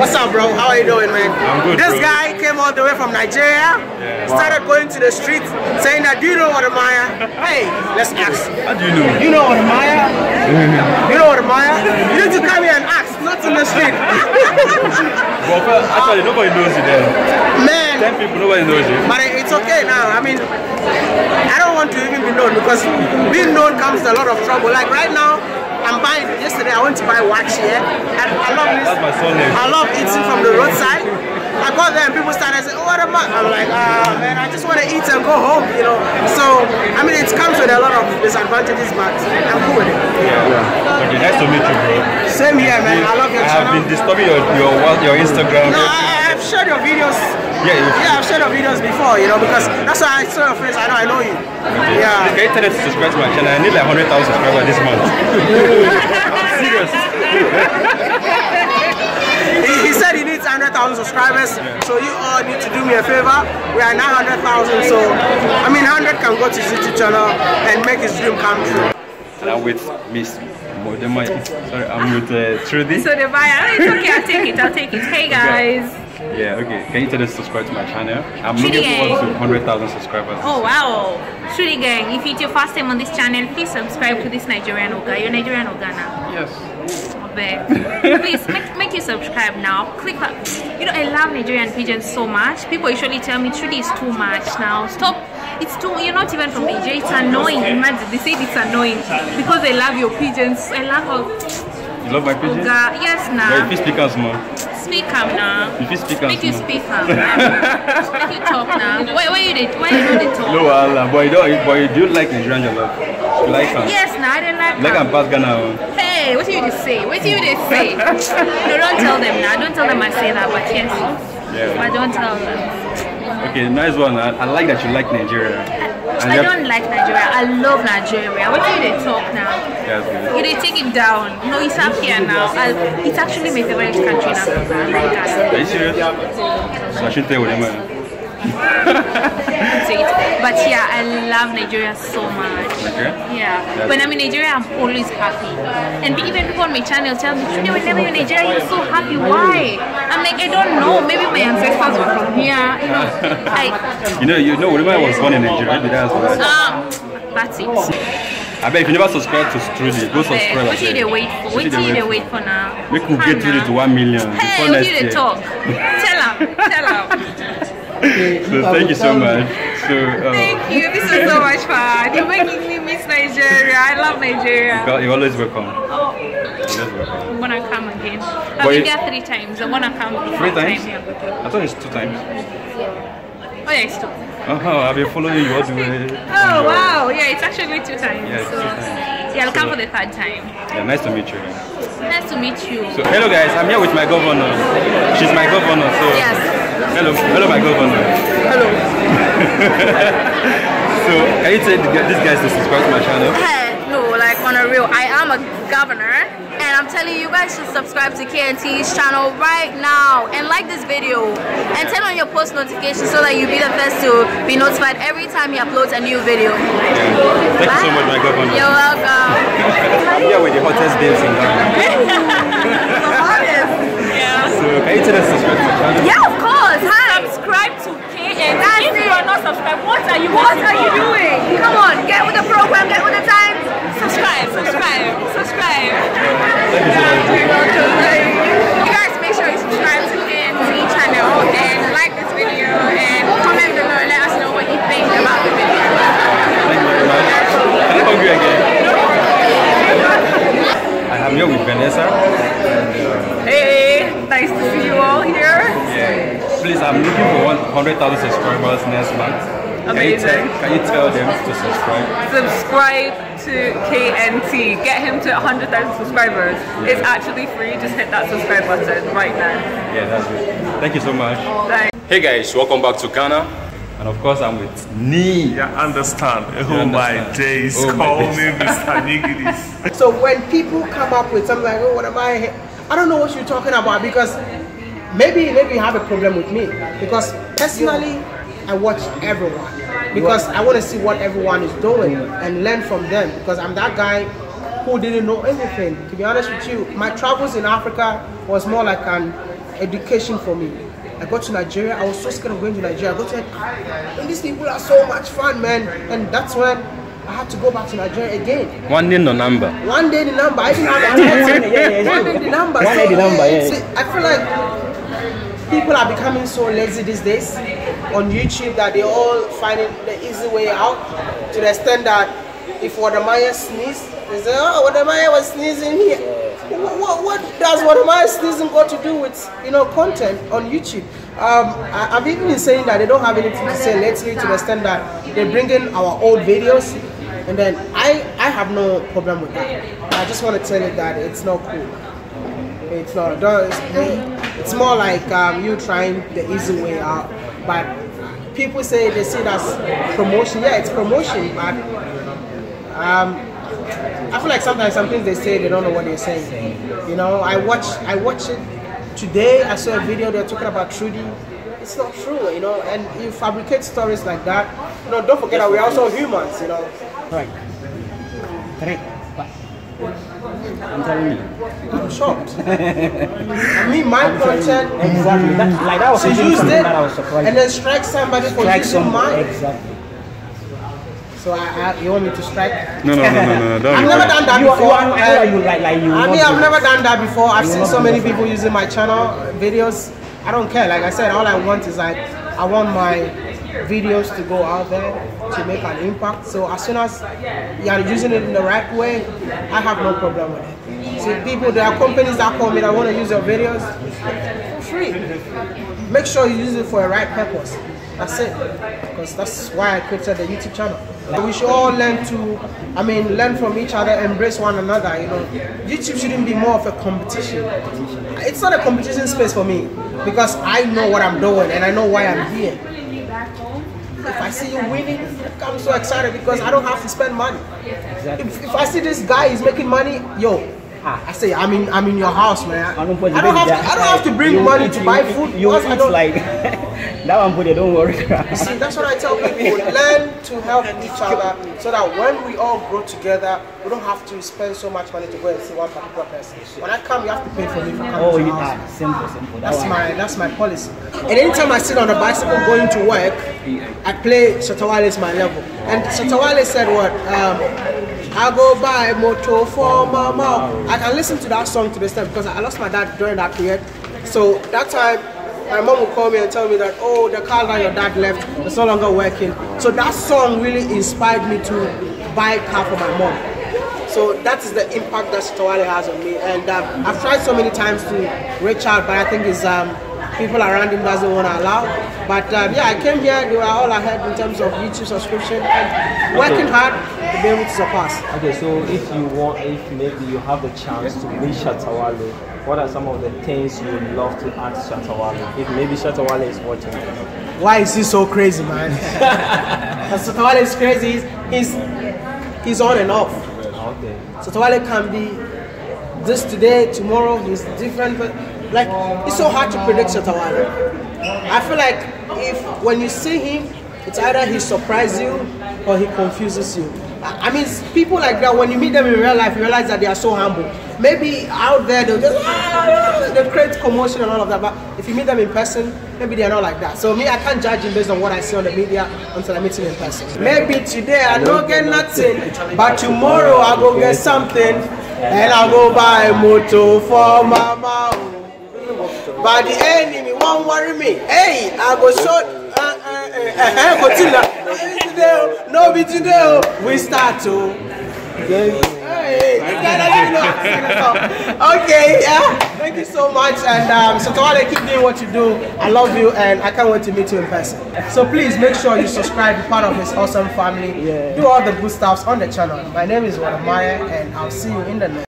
What's up, bro? How are you doing, man? I'm good. This guy came all the way from Nigeria, started going to the streets saying that, do you know Wode Maya? Hey, let's ask. How do you know? You know Wode Maya? You know Wode Maya? You need to come here and ask, not in the street. Well, actually, nobody knows you there. Man. 10 people, nobody knows you. But it's okay now. I mean, I don't want to even be known, because being known comes a lot of trouble. Like right now, I'm buying, yesterday I went to buy watch here, and I love this. That's my surname. I love eating from the roadside. I got there and people started saying, oh, what am I? I'm like, ah, man, I just want to eat and go home, you know. So, I mean, it comes with a lot of disadvantages, but I'm cool with it. Yeah, yeah. Okay, nice to meet you, bro. Same here, man. I love your channel. I have been disturbing your Instagram. No, I've shared your videos. Yeah, yeah, I've shared your videos before, you know, because that's why I saw your face. I know you. Okay. Yeah. Can you tell them to subscribe to my channel? I need like 100,000 subscribers this month. I'm serious. He said he needs 100,000 subscribers, so you all need to do me a favor. We are now 100,000, so I mean 100 can go to his YouTube channel and make his dream come true. And I'm with Miss Wode Maya. Sorry, I'm with Trudy. So the buyer, it's okay, I'll take it, I'll take it. Hey guys. Okay. Yeah, okay. Can you tell us to subscribe to my channel? I'm looking towards 100,000 subscribers. Oh wow. Trudy gang, if it's your first time on this channel, please subscribe to this Nigerian Oga. You're Nigerian Oga now. Yes. Please make you subscribe now. Click up. You know, I love Nigerian pigeons so much. People usually tell me Trudy is too much now. Stop. It's too. You're not even from Nigeria. It's annoying. Imagine they say it's annoying because I love your pigeons. I love how. You love my pigeons? Yes, now. If you speak as more. Speak up now. If you speak as more. Make you speak up. Make you talk now. Why you did talk? No, Allah. Boy, do you like Nigerian jollof? You like them? Yes, now. I don't like. Like I'm past Ghana. Hey, what do you just say? What do you just say? No, don't tell them now. Don't tell them I say that, but yes. Yeah. But don't tell them. Okay, nice one. I like that you like Nigeria. I don't like Nigeria. I love Nigeria. What do you they talk now? Yeah, good. You they take it down. No, it's up here now. It's actually my favorite country in Africa. I like that. Are you serious? So I should tell them. But yeah, I love Nigeria so much. Okay. Yeah. That's when I'm in Nigeria, I'm always happy. And even people on my channel tell me, Trudy, whenever you're in Nigeria, you're so happy. Why? I'm like, I don't know. Maybe my ancestors were from here. You know, you know, when I was born in Nigeria, that's it. I bet if you never subscribe to Trudy, go subscribe. What do you wait for? What do you wait for now? We could get Trudy to 1 million. Hey, what do you talk? Tell him. So thank you so much. So, thank you. This was so much fun. You're making me miss Nigeria. I love Nigeria. You're always welcome. Oh, I'm gonna come again. I've been there 3 times. I wanna come. 3 times? Yeah. I thought it's 2 times. Oh yeah, it's 2. Oh, I've been following you all the way. Oh wow, yeah, it's actually 2 times. Yeah, yeah, I'll come for the 3rd time. Yeah, nice to meet you. Nice to meet you. So hello guys, I'm here with my governor. She's my governor. So yes. Hello, hello my governor. Hello. So, can you tell these guys to subscribe to my channel? No, like on a real, I am a governor, and I'm telling you guys to subscribe to KNT's channel right now, and like this video, and turn on your post notifications so that you'll be the first to be notified every time he uploads a new video. Yeah. Thank you so much, my governor. You're welcome. Yeah, with the hottest babes in Ghana. The hottest. Yeah. So, can you tell us to subscribe to my channel? Yeah, of course. Hi. Subscribe to KNT. If you are not subscribed, what are you doing? Come on, get with the program, get with the time. Subscribe. You guys make sure you subscribe to KNT channel and like this video and comment below and let us know what you think about the video. Thank you very much. Can I hug you again? I am here with Vanessa. Hey, nice to see you all here. Yeah. Please, I'm looking for 100,000 subscribers next month. Amazing. Can you tell them to subscribe? Subscribe to KNT. Get him to 100,000 subscribers. Yeah. It's actually free. Just hit that subscribe button right now. Yeah, that's it. Thank you so much. Thanks. Hey guys, welcome back to Ghana. And of course, I'm with Ni. Yeah, understand. Oh my days. Call me Mr. Nigiris. So when people come up with something like, oh, what am I don't know what you're talking about, because Maybe you have a problem with me, because personally I watch everyone because I want to see what everyone is doing and learn from them, because I'm that guy who didn't know anything. To be honest with you, my travels in Africa was more like an education for me. I got to Nigeria. I was so scared of going to Nigeria. I got to, these people are so much fun, man. And that's when I had to go back to Nigeria again. One day the number. One day the number. I didn't have a One day the number. One day the number, yeah. I feel like people are becoming so lazy these days on YouTube that they all finding the easy way out, to the extent that if Wode Maya sneezes, they say, oh, Wode Maya was sneezing here. What does Wode Maya sneezing got to do with, you know, content on YouTube? I've even been saying that they don't have anything to say lately, to the extent that they bring in our old videos, and then I have no problem with that. I just want to tell you that it's not cool. It's not. It's more like you trying the easy way out. But people say they see it as promotion. Yeah, it's promotion, but I feel like sometimes some things they say, they don't know what they're saying. You know, I watch it today. I saw a video they're talking about Trudy. It's not true, you know. And you fabricate stories like that. You know, don't forget that we're also humans, you know. Right. Correct. I'm telling you. I'm shocked. I mean, my content. Exactly. That, like that was used it, I was surprised. And then strike somebody for using mine. Exactly. So you want me to strike? No, no, no, no, no. I've never done that before. I've never done that before. I've seen so many people using my channel videos. I don't care. Like I said, all I want is like, I want my videos to go out there to make an impact. So as soon as you are using it in the right way, I have no problem with it. See, people, there are companies that call me that want to use your videos for free. Make sure you use it for the right purpose. That's it, because that's why I created the YouTube channel. We should all learn to, I mean, learn from each other, embrace one another, you know. YouTube shouldn't be more of a competition. It's not a competition space for me, because I know what I'm doing and I know why I'm here. If I see you winning, I'm so excited because I don't have to spend money. If I see this guy is making money, yo, I say, I'm in your house, man. I don't have to bring money to buy food. That one, but they don't worry. You see, that's what I tell people. Learn to help each other so that when we all grow together, we don't have to spend so much money to go and see one particular person. When I come, you have to pay for me. Oh, you are simple, simple. That's my policy. And anytime I sit on a bicycle going to work, I play Sotawale is my level. And Sotawale said what? I go buy motor for mama. I can listen to that song to this time because I lost my dad during that period. So that time, my mom would call me and tell me that, oh, the car that your dad left is no longer working. So that song really inspired me to buy a car for my mom. So that is the impact that Sotawale has on me. And I've tried so many times to reach out, but I think it's people around him doesn't want to allow. But yeah, I came here, they were all ahead in terms of YouTube subscription and working hard to be able to surpass. Okay, so if you want, if maybe you have the chance to reach Sotawale, what are some of the things you would love to ask Shatta Wale? If maybe Shatta Wale is watching. Why is he so crazy, man? Shatta Wale is crazy. He's on and off. Okay. Shatta Wale can be this today, tomorrow he's different, but like it's so hard to predict Shatta Wale. I feel like when you see him, it's either he surprises you or he confuses you. I mean, people like that, when you meet them in real life, you realize that they are so humble. Maybe out there, they'll just, they'll create commotion and all of that, but if you meet them in person, maybe they're not like that. So me, I can't judge him based on what I see on the media until I meet him in person. Maybe today I don't get nothing, but tomorrow I'll go get something, and I'll go buy a motor for my mom. But the enemy won't worry me. Hey, I go short. No be today, we start to. Okay, yeah. Thank you so much, and Sotawale, keep doing what you do. I love you, and I can't wait to meet you in person. So please make sure you subscribe, be part of his awesome family. Do all the good stuffs on the channel. My name is Wode Maya, and I'll see you in the next.